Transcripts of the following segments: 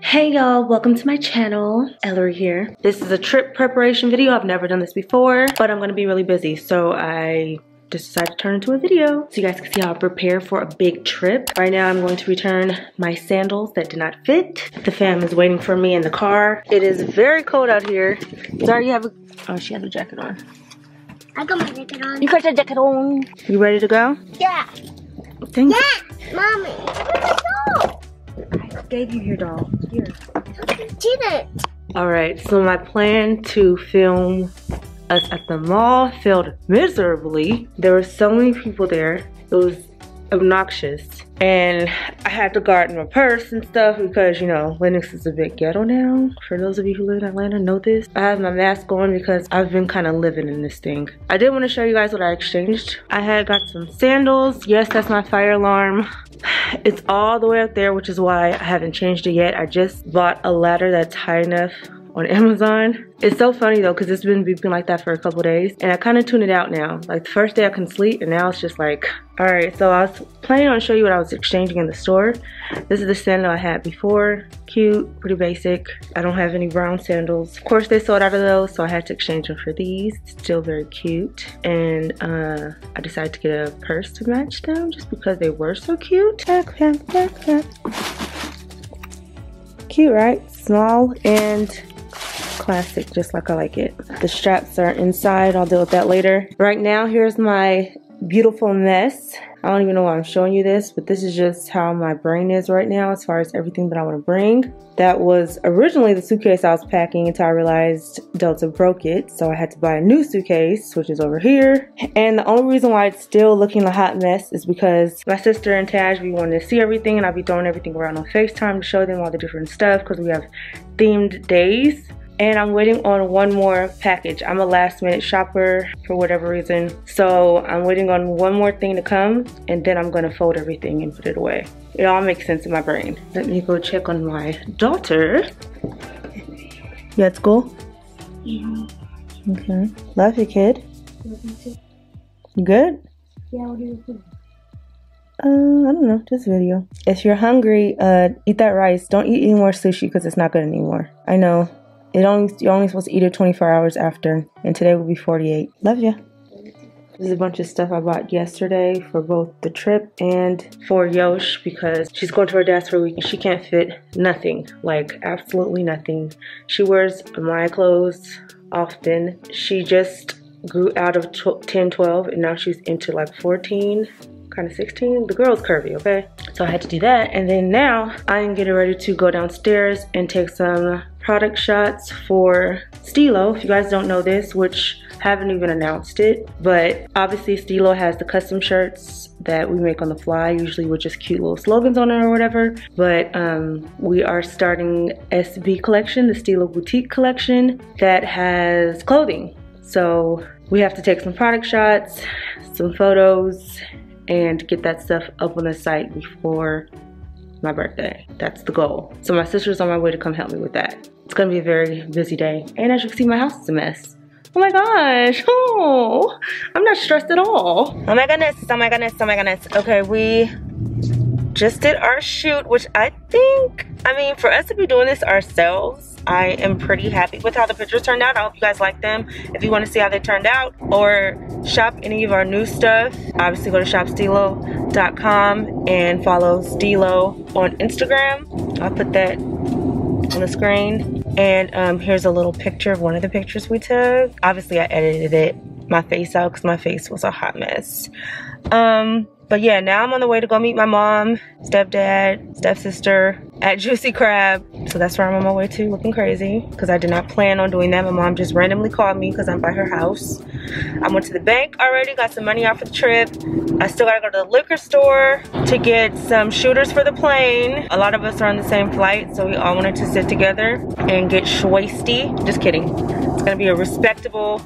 Hey y'all, welcome to my channel. Ellarie here. This is a trip preparation video. I've never done this before, but I'm gonna be really busy, so I just decided to turn into a video so you guys can see how I prepare for a big trip. Right now I'm going to return my sandals that did not fit. The fam is waiting for me in the car. It is very cold out here. Sorry, you have a... Oh, she has a jacket on. I got my jacket on. You got your jacket on. You ready to go? Yeah. Thanks. Yeah, mommy. Where's my doll? I gave you your doll. Here. You did it. All right, so my plan to film us at the mall failed miserably. There were so many people there. It was obnoxious. And I had to guard my purse and stuff because, you know, Lenox is a bit ghetto now. For those of you who live in Atlanta know this. I have my mask on because I've been kind of living in this thing. I did want to show you guys what I exchanged. I had got some sandals. Yes, that's my fire alarm. It's all the way up there, which is why I haven't changed it yet. I just bought a ladder that's high enough on Amazon. It's so funny though, because it's been beeping like that for a couple days and I kind of tune it out now. Like the first day I can sleep and now it's just like, all right. So I was planning on showing you what I was exchanging in the store. This is the sandal I had before. Cute, pretty basic. I don't have any brown sandals. Of course they sold out of those, so I had to exchange them for these. Still very cute. And I decided to get a purse to match them just because they were so cute. Cute, right? Small and classic, just like I like it. The straps are inside, I'll deal with that later. Right now, here's my beautiful mess. I don't even know why I'm showing you this, but this is just how my brain is right now as far as everything that I want to bring. That was originally the suitcase I was packing until I realized Delta broke it, so I had to buy a new suitcase, which is over here. And the only reason why it's still looking a hot mess is because my sister and Taj, we wanted to see everything, and I'll be throwing everything around on FaceTime to show them all the different stuff because we have themed days. And I'm waiting on one more package. I'm a last minute shopper for whatever reason. So I'm waiting on one more thing to come and then I'm gonna fold everything and put it away. It all makes sense in my brain. Let me go check on my daughter. You at school? Yeah. Okay. Love you, kid. You good? Yeah, what are you doing? I don't know, this video. If you're hungry, eat that rice. Don't eat any more sushi because it's not good anymore. I know. You're only supposed to eat it 24 hours after, and today will be 48. Love ya. This is a bunch of stuff I bought yesterday for both the trip and for Yoshi because she's going to her dad's for a week and she can't fit nothing, like absolutely nothing. She wears my clothes often. She just grew out of 10, 12, and now she's into like 14. Kind of 16. The girl's curvy, okay? So I had to do that, and then now I am getting ready to go downstairs and take some product shots for Stilo. If you guys don't know this, which haven't even announced it, but obviously Stilo has the custom shirts that we make on the fly, usually with just cute little slogans on it or whatever, but we are starting SB collection, the Stilo boutique collection that has clothing. So we have to take some product shots, some photos, and get that stuff up on the site before my birthday. That's the goal. So my sister's on my way to come help me with that. It's gonna be a very busy day. And as you can see, my house is a mess. Oh my gosh, oh, I'm not stressed at all. Oh my goodness, oh my goodness, oh my goodness. Okay, we just did our shoot, which I think, I mean, for us to be doing this ourselves, I am pretty happy with how the pictures turned out. I hope you guys like them. If you want to see how they turned out or shop any of our new stuff, obviously go to shopstilo.com and follow Stilo on Instagram. I'll put that on the screen. And here's a little picture of one of the pictures we took. Obviously I edited it, my face out, because my face was a hot mess. But yeah, now I'm on the way to go meet my mom, stepdad, stepsister at Juicy Crab. So that's where I'm on my way to, looking crazy, because I did not plan on doing that. My mom just randomly called me because I'm by her house. I went to the bank already, got some money out for the trip. I still gotta go to the liquor store to get some shooters for the plane. A lot of us are on the same flight, so we all wanted to sit together and get shwasty. Just kidding. It's gonna be a respectable,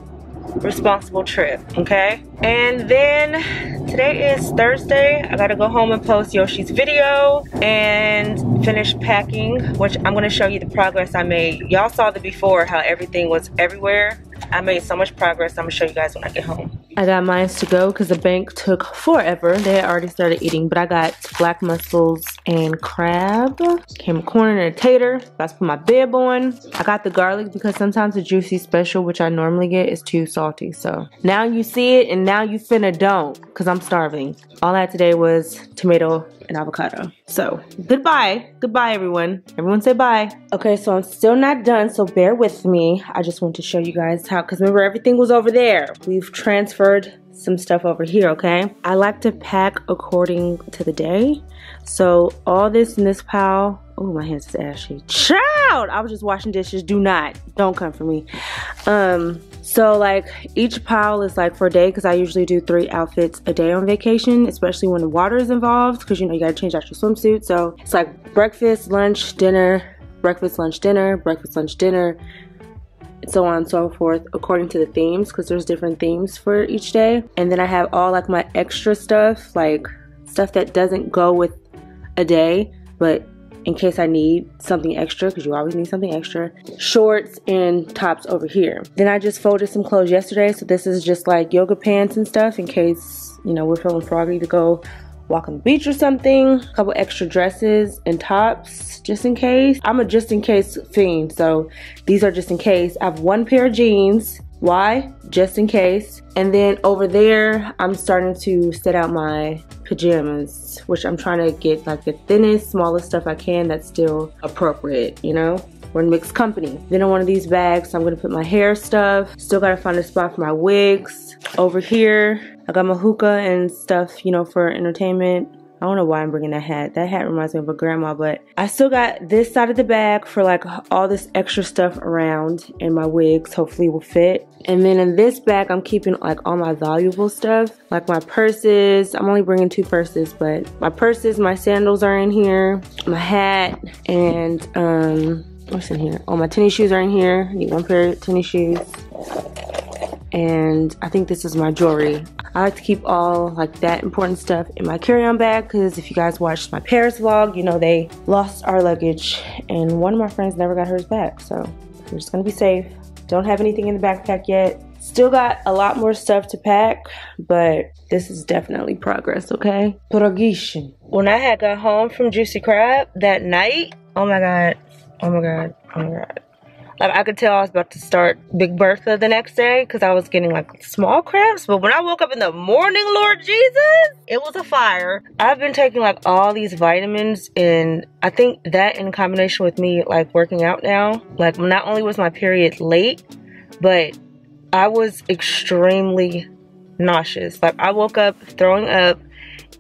responsible trip, okay? And then today is Thursday. I gotta go home and post Yoshi's video and finish packing, which I'm gonna show you the progress I made. Y'all saw the before, how everything was everywhere. I made so much progress. I'm gonna show you guys when I get home. I got mine to go because the bank took forever. They had already started eating, but I got black mussels, and crab. Came corn and a tater. About to put my bib on. I got the garlic because sometimes the Juicy Special, which I normally get, is too salty. So now you see it and now you finna don't, because I'm starving. All I had today was tomato and avocado. So goodbye. Goodbye, everyone. Everyone say bye. Okay, so I'm still not done, so bear with me. I just want to show you guys how, because remember everything was over there. We've transferred some stuff over here, okay? I like to pack according to the day. So all this in this pile, oh, my hands is ashy. Child! I was just washing dishes. Do not. Don't come for me. So like each pile is like for a day, because I usually do 3 outfits a day on vacation, especially when the water is involved, because you know you gotta change out your swimsuit. So it's like breakfast, lunch, dinner, breakfast, lunch, dinner, breakfast, lunch, dinner, so on and so forth, according to the themes, because there's different themes for each day. And then I have all like my extra stuff, like stuff that doesn't go with a day, but in case I need something extra, because you always need something extra. Shorts and tops over here. Then I just folded some clothes yesterday, so this is just like yoga pants and stuff in case, you know, we're feeling froggy to go walk on the beach or something. A couple extra dresses and tops, just in case. I'm a just in case fiend, so these are just in case. I have 1 pair of jeans. Why? Just in case. And then over there, I'm starting to set out my pajamas, which I'm trying to get like the thinnest, smallest stuff I can that's still appropriate, you know? We're in mixed company. Then in one of these bags, I'm gonna put my hair stuff. Still gotta find a spot for my wigs. Over here, I got my hookah and stuff, you know, for entertainment. I don't know why I'm bringing that hat. That hat reminds me of a grandma, but I still got this side of the bag for like all this extra stuff around, and my wigs hopefully will fit. And then in this bag, I'm keeping like all my valuable stuff, like my purses. I'm only bringing 2 purses, but my purses, my sandals are in here, my hat, and what's in here? Oh, my tennis shoes are in here. I need 1 pair of tennis shoes. And I think this is my jewelry. I like to keep all like that important stuff in my carry-on bag, because if you guys watched my Paris vlog, you know they lost our luggage and one of my friends never got hers back. So we're just gonna be safe. Don't have anything in the backpack yet. Still got a lot more stuff to pack, but this is definitely progress, okay? Progression. When I had got home from Juicy Crab that night, oh my God, oh my God, oh my God. Like I could tell I was about to start Big Bertha the next day, because I was getting like small cramps. But when I woke up in the morning, Lord Jesus, it was a fire. I've been taking like all these vitamins, and I think that in combination with me like working out now, like not only was my period late, but I was extremely nauseous. Like I woke up throwing up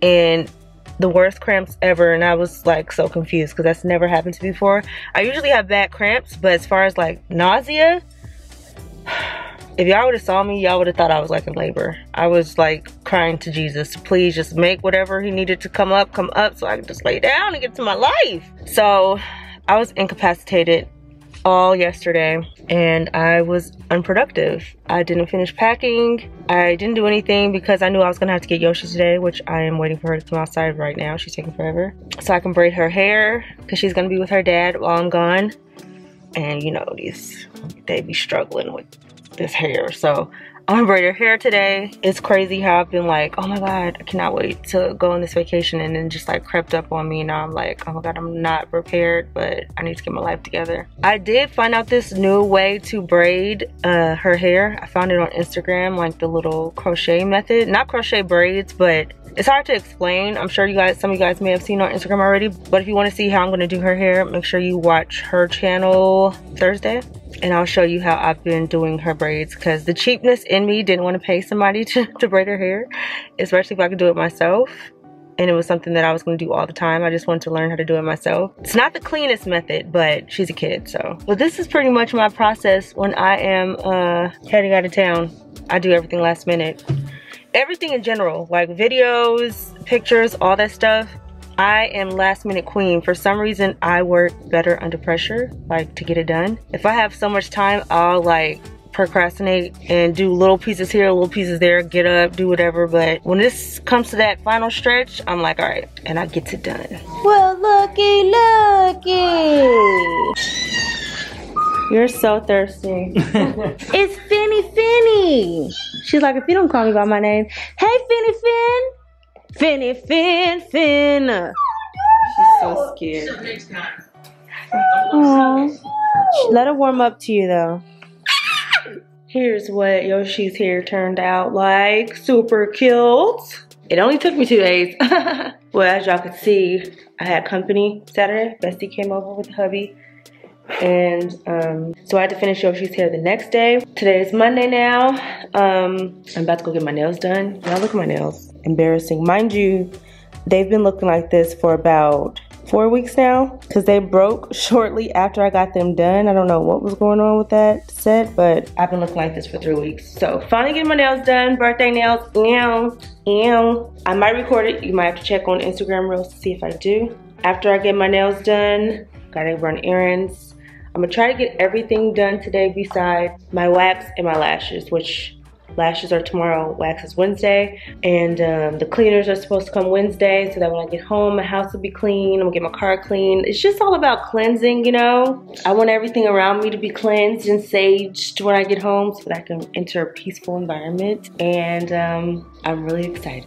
and the worst cramps ever, and I was like so confused because that's never happened to me before. I usually have bad cramps, but as far as like nausea, if y'all would have saw me, y'all would have thought I was like in labor. I was like crying to Jesus, please just make whatever he needed to come up so I could just lay down and get to my life. So I was incapacitated all yesterday and I was unproductive. I didn't finish packing. I didn't do anything because I knew I was gonna have to get Yoshi today, which I am waiting for her to come outside right now. She's taking forever. So I can braid her hair because she's gonna be with her dad while I'm gone. And you know, these, they be struggling with this hair. So I'm gonna braid her hair today. It's crazy how I've been like, oh my God, I cannot wait to go on this vacation, and then just like crept up on me. Now I'm like, oh my God, I'm not prepared, but I need to get my life together. I did find out this new way to braid her hair. I found it on Instagram, like the little crochet method. Not crochet braids, but it's hard to explain. I'm sure you guys, some of you guys may have seen on Instagram already, but if you wanna see how I'm gonna do her hair, make sure you watch her channel Thursday, and I'll show you how I've been doing her braids, because the cheapness in me didn't want to pay somebody to braid her hair, especially if I could do it myself, and it was something that I was going to do all the time. I just wanted to learn how to do it myself. It's not the cleanest method, but she's a kid, so. But this is pretty much my process when I am heading out of town. I do everything last minute. Everything in general, like videos, pictures, all that stuff. I am last minute queen. For some reason, I work better under pressure, like to get it done. If I have so much time, I'll like procrastinate and do little pieces here, little pieces there, get up, do whatever. But when this comes to that final stretch, I'm like, all right, and I get it done. Well, looky, looky. You're so thirsty. It's Finny Finny. She's like, if you don't call me by my name, hey, Finny Finn. Finny, Finn, Finn. She's so so scared. Aww. Let her warm up to you though. Here's what Yoshi's hair turned out like. Super cute. It only took me 2 days. Well, as y'all can see, I had company Saturday. Bestie came over with hubby. And so I had to finish Yoshi's hair the next day. Today is Monday now. I'm about to go get my nails done. Y'all look at my nails. Embarrassing. Mind you, they've been looking like this for about 4 weeks now because they broke shortly after I got them done. I don't know what was going on with that set, but I've been looking like this for 3 weeks. So finally getting my nails done, birthday nails. I might record it. You might have to check on Instagram Reels to see if I do. After I get my nails done, gotta run errands. I'm gonna try to get everything done today besides my wax and my lashes, which lashes are tomorrow, wax is Wednesday, and the cleaners are supposed to come Wednesday so that when I get home, my house will be clean, I'm gonna get my car clean. It's just all about cleansing, you know? I want everything around me to be cleansed and saged when I get home so that I can enter a peaceful environment, and I'm really excited.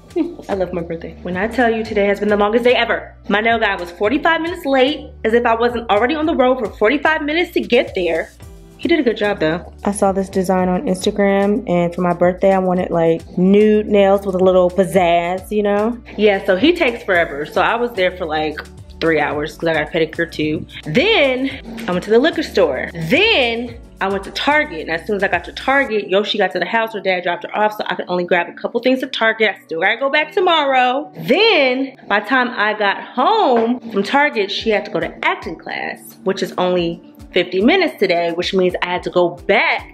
I love my birthday. When I tell you today has been the longest day ever, my nail guy was 45 minutes late, as if I wasn't already on the road for 45 minutes to get there. He did a good job though. I saw this design on Instagram and for my birthday I wanted like nude nails with a little pizzazz, you know? Yeah, so he takes forever. So I was there for like 3 hours because I got a pedicure too. Then I went to the liquor store. Then I went to Target, and as soon as I got to Target, Yoshi got to the house, her dad dropped her off, so I could only grab a couple things at Target. I still gotta go back tomorrow. Then, by the time I got home from Target, she had to go to acting class, which is only 50 minutes today, which means I had to go back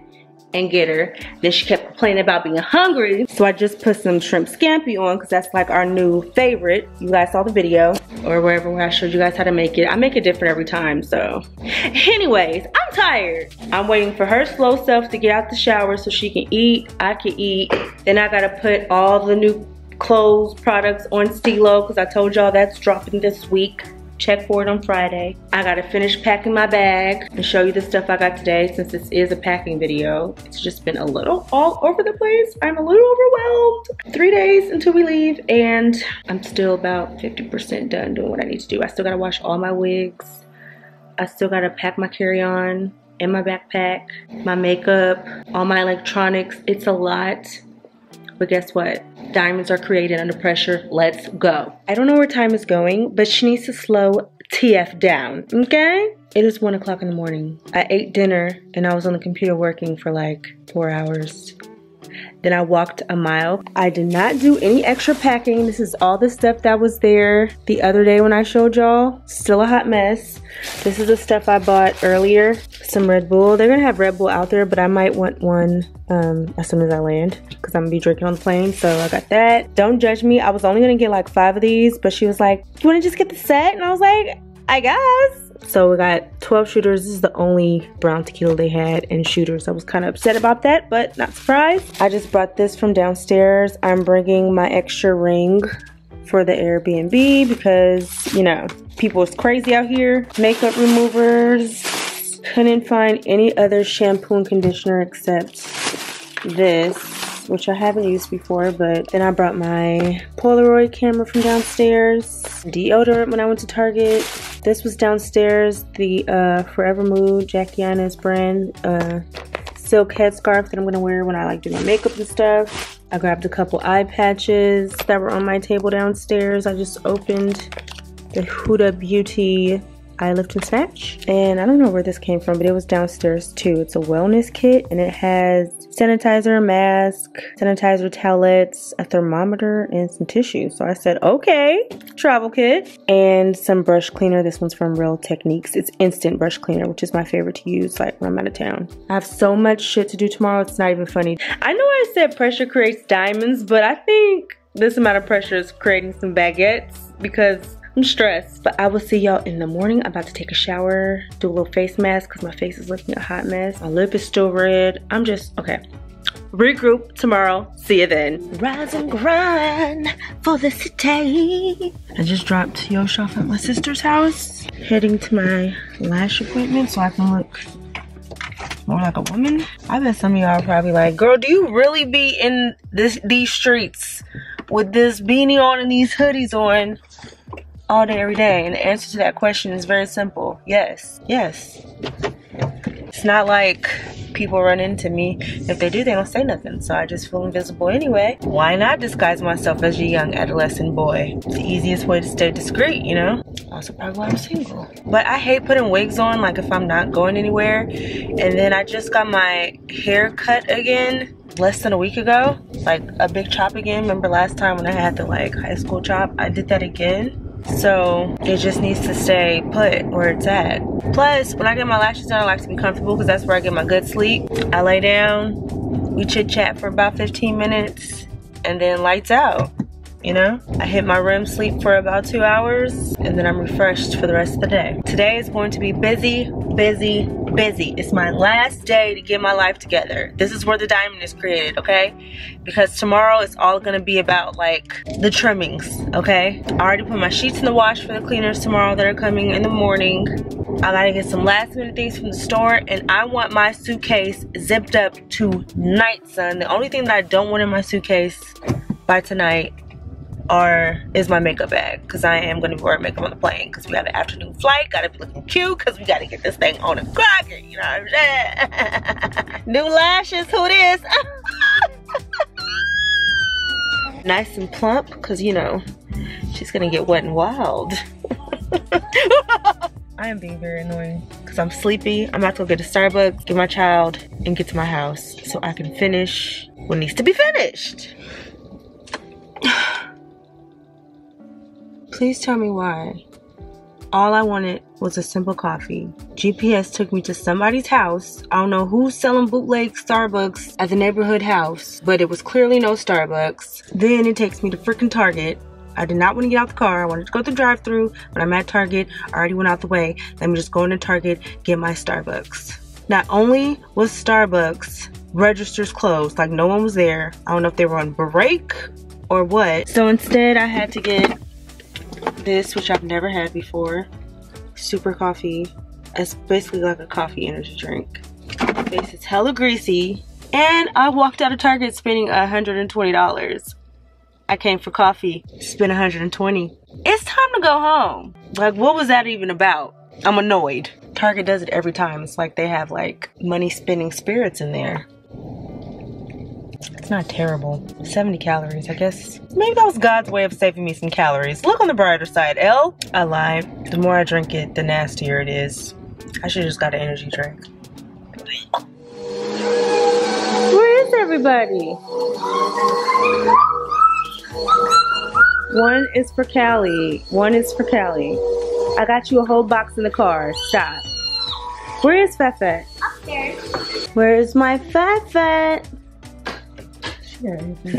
and get her. Then she kept complaining about being hungry, so I just put some shrimp scampi on, because that's like our new favorite. You guys saw the video, or wherever where I showed you guys how to make it. I make it different every time, so. Anyways, I'm tired. I'm waiting for her slow self to get out the shower so she can eat, I can eat. Then I gotta put all the new clothes, products on Stilo, because I told y'all that's dropping this week. Check for it on Friday. I gotta finish packing my bag and show you the stuff I got today since this is a packing video. It's just been a little all over the place. I'm a little overwhelmed. 3 days until we leave and I'm still about 50% done doing what I need to do. I still gotta wash all my wigs. I still gotta pack my carry-on and my backpack, my makeup, all my electronics. It's a lot. But guess what? Diamonds are created under pressure. Let's go. I don't know where time is going, but she needs to slow TF down, okay? It is 1 o'clock in the morning. I ate dinner and I was on the computer working for like 4 hours. Then I walked a mile. I did not do any extra packing. This is all the stuff that was there the other day when I showed y'all. Still a hot mess. This is the stuff I bought earlier. Some Red Bull. They're gonna have Red Bull out there, but I might want one as soon as I land because I'm gonna be drinking on the plane, so I got that. Don't judge me. I was only gonna get like 5 of these, but she was like, you wanna just get the set? And I was like, I guess. So we got 12 shooters. This is the only brown tequila they had and shooters. I was kind of upset about that, but not surprised. I just brought this from downstairs. I'm bringing my extra ring for the Airbnb because, you know, people is crazy out here. Makeup removers. Couldn't find any other shampoo and conditioner except this, which I haven't used before, but then I brought my Polaroid camera from downstairs, deodorant when I went to Target. This was downstairs, the Forever Mood, Jackie Anna's brand, silk headscarf that I'm gonna wear when I like do my makeup and stuff. I grabbed a couple eye patches that were on my table downstairs. I just opened the Huda Beauty Eye Lift and Snatch, and I don't know where this came from, but it was downstairs too. It's a wellness kit and it has sanitizer, mask, sanitizer towelettes, a thermometer, and some tissue. So I said, okay, travel kit. And some brush cleaner. This one's from Real Techniques. It's instant brush cleaner, which is my favorite to use like when I'm out of town. I have so much shit to do tomorrow, it's not even funny. I know I said pressure creates diamonds, but I think this amount of pressure is creating some baguettes because I'm stressed. But I will see y'all in the morning. I'm about to take a shower, do a little face mask because my face is looking a hot mess. My lip is still red. I'm just, okay. Regroup tomorrow. See you then. Rise and grind for the city. I just dropped Yoshi off at my sister's house. Heading to my lash appointment so I can look more like a woman. I bet some of y'all are probably like, girl, do you really be in these streets with this beanie on and these hoodies on? all day, every day? And the answer to that question is very simple. Yes. Yes. It's not like people run into me. If they do, they don't say nothing. So I just feel invisible anyway. Why not disguise myself as your young adolescent boy? It's the easiest way to stay discreet, you know? Also probably why I'm single. But I hate putting wigs on, like if I'm not going anywhere. And then I just got my hair cut again less than a week ago. Like a big chop again. Remember last time when I had the like high school chop? I did that again. So it just needs to stay put where it's at. Plus, when I get my lashes done, I like to be comfortable because that's where I get my good sleep. I lay down, we chit chat for about 15 minutes, and then lights out, you know? I hit my REM sleep for about 2 hours, and then I'm refreshed for the rest of the day. Today is going to be busy, busy, busy. It's my last day to get my life together. This is where the diamond is created, okay? Because tomorrow it's all gonna be about like the trimmings, okay? I already put my sheets in the wash for the cleaners tomorrow that are coming in the morning. I gotta get some last minute things from the store, and I want my suitcase zipped up tonight, son. The only thing that I don't want in my suitcase by tonight is my makeup bag, because I am going to be wearing makeup on the plane because we got an afternoon flight. Gotta be looking cute because we gotta get this thing on a cracker, you know what I'm saying? New lashes, who this? Nice and plump, because you know she's gonna get wet and wild. I am being very annoying because I'm sleepy. I'm about to go get a Starbucks, get my child, and get to my house so I can finish what needs to be finished. Please tell me why. All I wanted was a simple coffee. GPS took me to somebody's house. I don't know who's selling bootleg Starbucks at the neighborhood house, but it was clearly no Starbucks. Then it takes me to freaking Target. I did not want to get out the car. I wanted to go through drive-thru, but I'm at Target. I already went out the way. Let me just go into Target, get my Starbucks. Not only was Starbucks registers closed, like no one was there. I don't know if they were on break or what. So instead I had to get this, which I've never had before, super coffee. It's basically like a coffee energy drink. My face is hella greasy, and I walked out of Target spending $120. I came for coffee, spent $120. It's time to go home. Like, what was that even about? I'm annoyed. Target does it every time. It's like they have like money spending spirits in there. It's not terrible. 70 calories, I guess. Maybe that was God's way of saving me some calories. Look on the brighter side, Elle. I lied. The more I drink it, the nastier it is. I should've just got an energy drink. Where is everybody? One is for Callie. One is for Callie. I got you a whole box in the car. Stop. Where is Fefe? Upstairs. Where is my Fefe?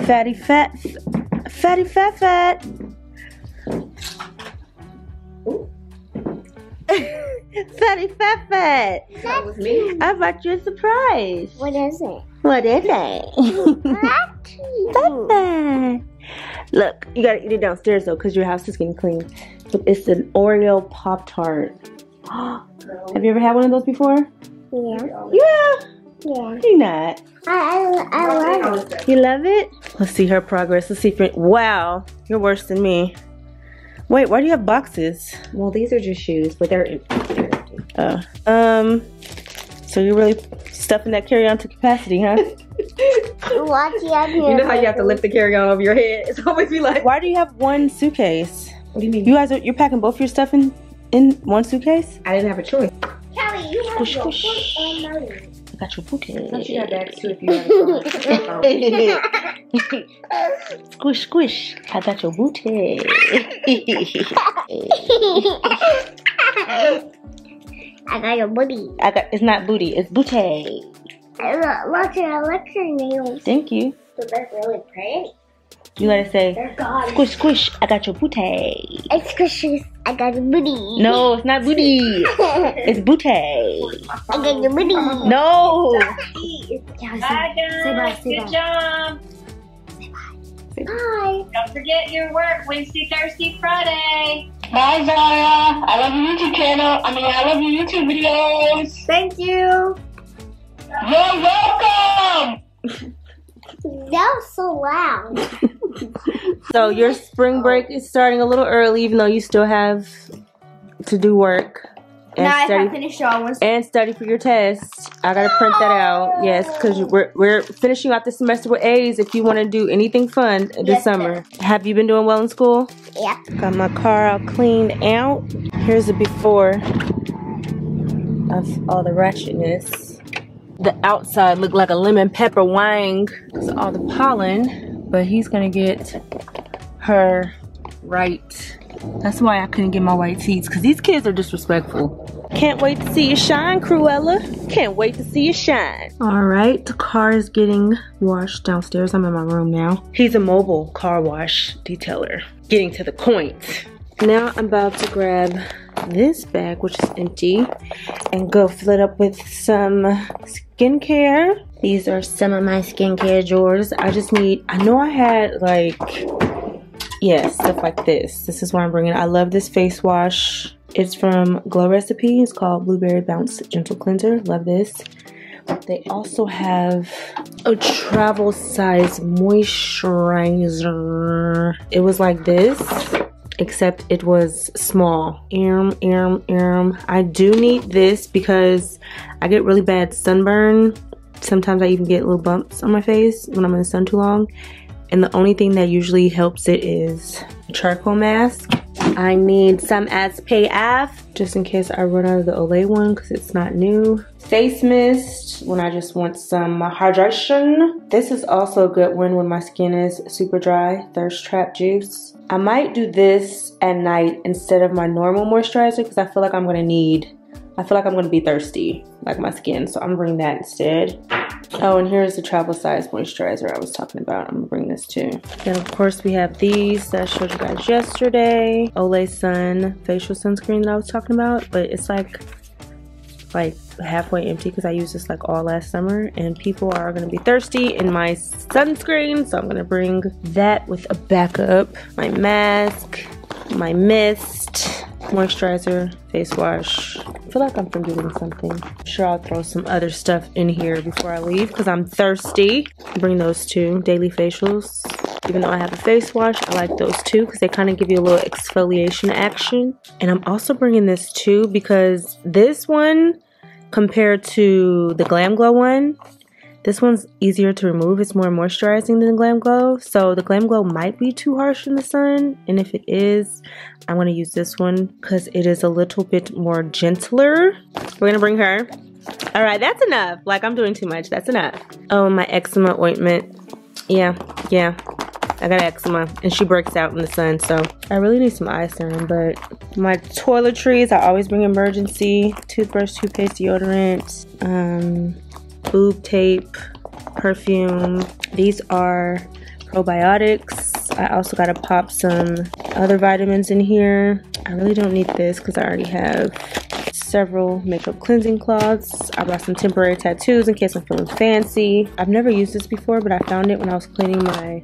Fatty fat, fatty fat fat. Fatty fat fat. That was me. I bought you a surprise. What is it? What is it? Fat fat. Look, you gotta eat it downstairs though, cause your house is getting clean. It's an Oreo Pop Tart. Have you ever had one of those before? Yeah. Yeah. Yeah. You're not. I love it. You love it? Let's see her progress. Let's see if you're, wow, you're worse than me. Wait, why do you have boxes? Well, these are just shoes, but they're empty. Oh. So you're really stuffing that carry-on to capacity, huh? You know how you have to lift the carry-on over your head? It's always be like, why do you have one suitcase? What do you mean? You guys are, you're packing both your stuff in one suitcase? I didn't have a choice. Kelly, you have your foot and got your bouquet. Don't you have bags too if you want to go? Squish, squish. I got your bouquet. I got your booty. I got. It's not booty. It's bouquet. Look, I like your nails. Thank you. But they're really pretty. You gotta say, squish, squish, I got your booty. It's squishes, I got your booty. No, it's not booty. It's booty. I got your booty. No. Yeah, bye, guys. Good job. Say bye. Say bye. Don't forget your work Wednesday, Thursday, Friday. Bye, Zara. I love your YouTube channel. I love your YouTube videos. Thank you. You're welcome. That was so loud. So your spring break is starting a little early, even though you still have to do work. And now study, I have finished all and study for your test. I gotta print that out. Yes, because we're finishing out this semester with A's. If you want to do anything fun this summer, have you been doing well in school? Yeah. Got my car all cleaned out. Here's the before of all the ratchetness. The outside looked like a lemon pepper wang because of all the pollen. But he's gonna get her right. That's why I couldn't get my white tees, because these kids are disrespectful. Can't wait to see you shine, Cruella. Can't wait to see you shine. All right, the car is getting washed downstairs. I'm in my room now. He's a mobile car wash detailer. Getting to the point. Now I'm about to grab this bag, which is empty, and go fill it up with some skincare. These are some of my skincare drawers. I just need, I know I had like, yes, stuff like this. This is what I'm bringing. I love this face wash. It's from Glow Recipe. It's called Blueberry Bounce Gentle Cleanser. Love this. They also have a travel size moisturizer. It was like this, except it was small. I do need this because I get really bad sunburn. Sometimes I even get little bumps on my face when I'm in the sun too long. And the only thing that usually helps it is a charcoal mask. I need some SPF just in case I run out of the Olay one because it's not new. Face mist when I just want some hydration. This is also a good one when my skin is super dry. Thirst Trap Juice. I might do this at night instead of my normal moisturizer because I feel like I feel like I'm gonna be thirsty, like my skin, so I'm bringing that instead. Oh, and here's the travel size moisturizer I was talking about. I'm gonna bring this too. Then of course we have these that I showed you guys yesterday. Olay Sun facial sunscreen that I was talking about, but it's like halfway empty because I used this like all last summer, and people are gonna be thirsty in my sunscreen, so I'm gonna bring that with a backup. My mask, my mist, moisturizer, face wash. I feel like I'm forgetting something. I'm sure I'll throw some other stuff in here before I leave because I'm thirsty. Bring those two daily facials. Even though I have a face wash, I like those two because they kind of give you a little exfoliation action. And I'm also bringing this too because this one compared to the Glam Glow one, this one's easier to remove. It's more moisturizing than Glam Glow. So the Glam Glow might be too harsh in the sun. And if it is, I'm going to use this one because it is a little bit more gentler. We're going to bring her. All right, that's enough. Like, I'm doing too much. That's enough. Oh, my eczema ointment. Yeah. I got eczema. And she breaks out in the sun. So I really need some eye serum. But my toiletries, I always bring emergency. Toothbrush, toothpaste, deodorant. Boob tape, perfume. These are probiotics. I also gotta pop some other vitamins in here. I really don't need this because I already have several makeup cleansing cloths. I brought some temporary tattoos in case I'm feeling fancy. I've never used this before, but I found it when I was cleaning my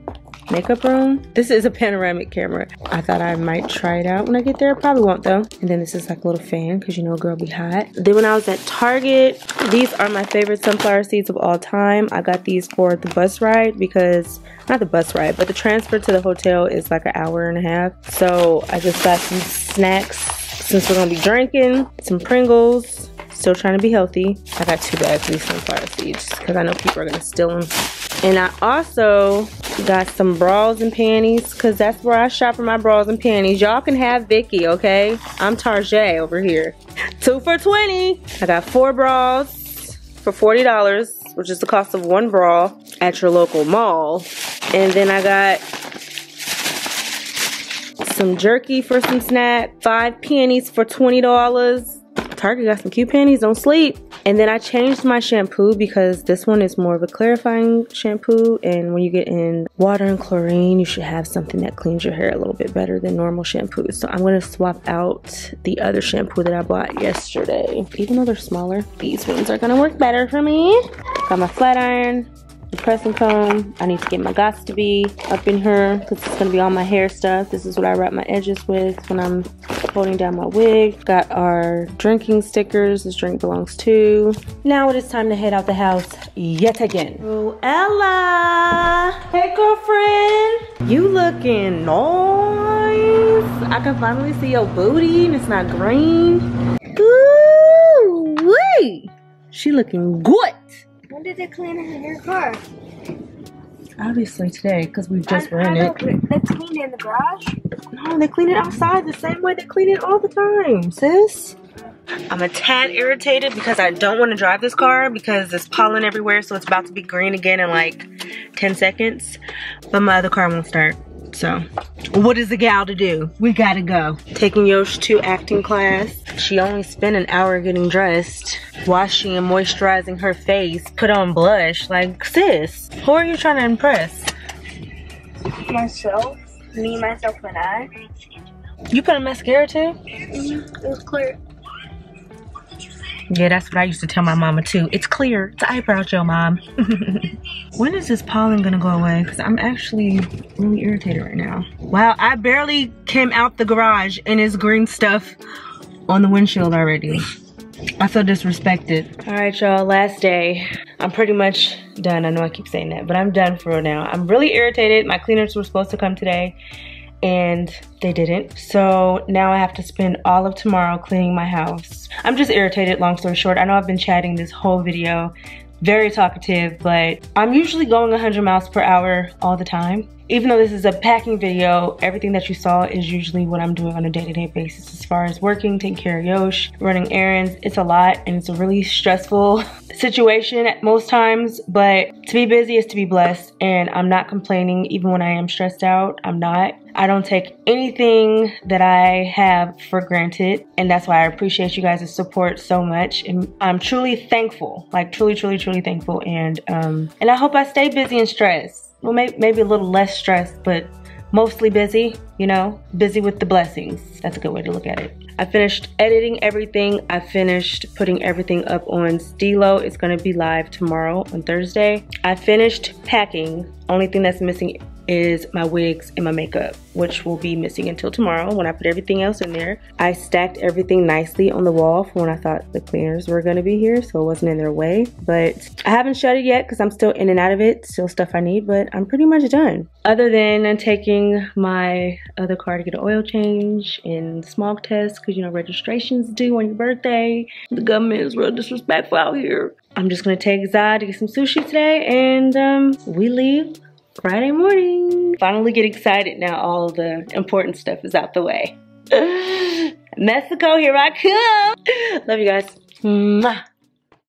makeup room. This is a panoramic camera. I thought I might try it out when I get there. Probably won't though. And then this is like a little fan because you know a girl be hot. Then when I was at Target, these are my favorite sunflower seeds of all time. I got these for the bus ride because, not the bus ride, but the transfer to the hotel is like an hour and a half. So I just got some snacks since we're gonna be drinking. Some Pringles. Still trying to be healthy. I got 2 bags of these sunflower seeds because I know people are gonna steal them. And I also got some bras and panties because that's where I shop for my bras and panties. Y'all can have Vicky, okay? I'm Tarjay over here. 2 for $20. I got 4 bras for $40, which is the cost of 1 bra at your local mall. And then I got some jerky for some snack. 5 panties for $20. Target got some cute panties, don't sleep. And then I changed my shampoo because this one is more of a clarifying shampoo, and when you get in water and chlorine, you should have something that cleans your hair a little bit better than normal shampoo. So I'm gonna swap out the other shampoo that I bought yesterday. Even though they're smaller, these ones are gonna work better for me. Got my flat iron, the pressing comb. I need to get my gots to be up in here because it's going to be all my hair stuff. This is what I wrap my edges with when I'm holding down my wig. Got our drinking stickers. This drink belongs to. Now it is time to head out the house yet again. Oh, Ella! Hey, girlfriend! You looking nice. I can finally see your booty and it's not green. Ooh, wait! She looking good! When did they clean in your car? Obviously today, because we just ran it. They clean it in the garage? No, they clean it outside the same way they clean it all the time, sis. I'm a tad irritated because I don't want to drive this car because there's pollen everywhere, so it's about to be green again in like 10 seconds. But my other car won't start, so. What is the gal to do? We gotta go. Taking Yoshi to acting class. She only spent an hour getting dressed, washing and moisturizing her face, put on blush. Like, sis, who are you trying to impress? Myself. Me, myself, and I. You put a mascara too? Mm-hmm. It was clear. Yeah, that's what I used to tell my mama too. It's clear. It's eyebrow gel, mom. When is this pollen gonna go away? Because I'm actually really irritated right now. Wow, I barely came out the garage and it's green stuff on the windshield already. I feel disrespected. All right, y'all, last day. I'm pretty much done. I know I keep saying that, but I'm done for real now. I'm really irritated. My cleaners were supposed to come today and they didn't. So now I have to spend all of tomorrow cleaning my house. I'm just irritated, long story short. I know I've been chatting this whole video, very talkative, but I'm usually going 100 miles per hour all the time. Even though this is a packing video, everything that you saw is usually what I'm doing on a day-to-day basis as far as working, taking care of Yosh, running errands. It's a lot and it's a really stressful situation at most times, but to be busy is to be blessed, and I'm not complaining even when I am stressed out. I'm not. I don't take anything that I have for granted, and that's why I appreciate you guys' support so much, and I'm truly thankful, like truly, truly, truly thankful, and I hope I stay busy and stressed. Well, maybe a little less stressed, but mostly busy, you know? Busy with the blessings. That's a good way to look at it. I finished editing everything. I finished putting everything up on Stilo. It's gonna be live tomorrow on Thursday. I finished packing. Only thing that's missing is my wigs and my makeup, which will be missing until tomorrow when I put everything else in there. I stacked everything nicely on the wall for when I thought the cleaners were gonna be here, so it wasn't in their way. But I haven't shut it yet because I'm still in and out of it, still stuff I need, but I'm pretty much done. Other than taking my other car to get an oil change and smog test, because you know registration's due on your birthday. The government is real disrespectful out here. I'm just gonna take Zai to get some sushi today, and we leave Friday morning. Finally get excited now all the important stuff is out the way. Mexico, here I come. Love you guys. Mwah.